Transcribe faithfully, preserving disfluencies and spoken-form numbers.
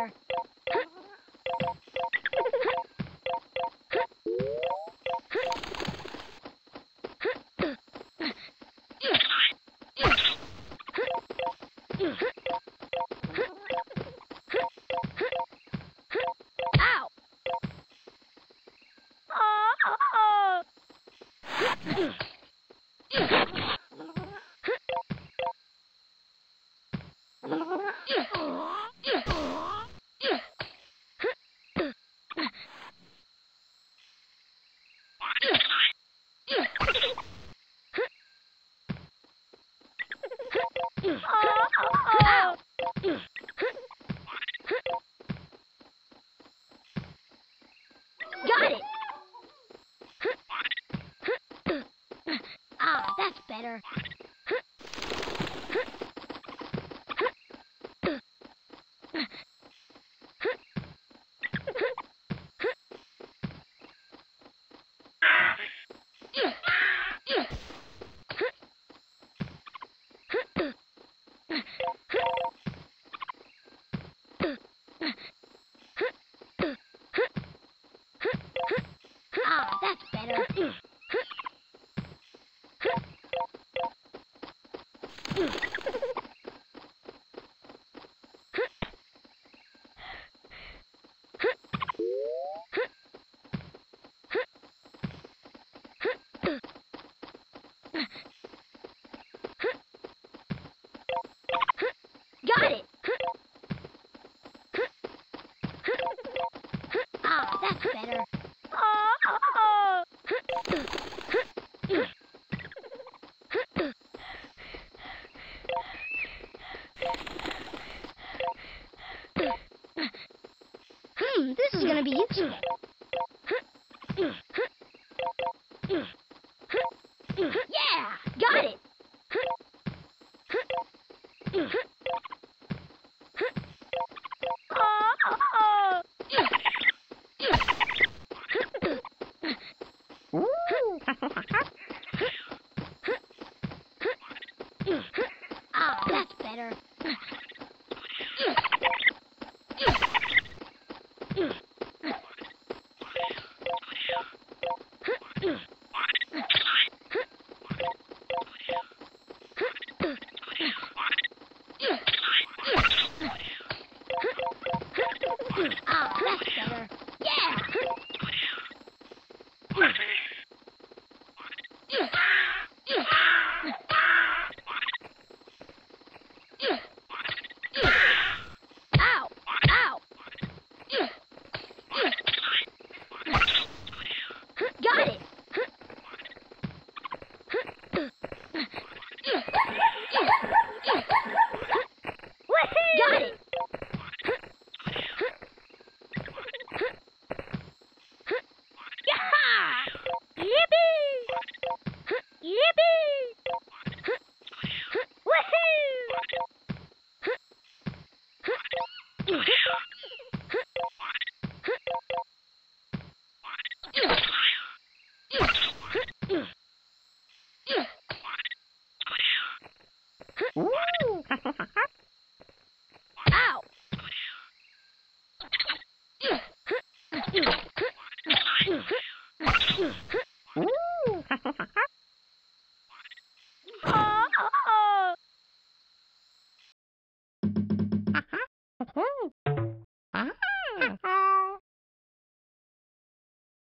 there. Better. Ah, that's better. Got it! Ah, oh, that's better. Hmm, this is gonna be useful. Yeah! Got it! Ah, oh, that's better. Ah, oh, that's better. Yeah! Ow!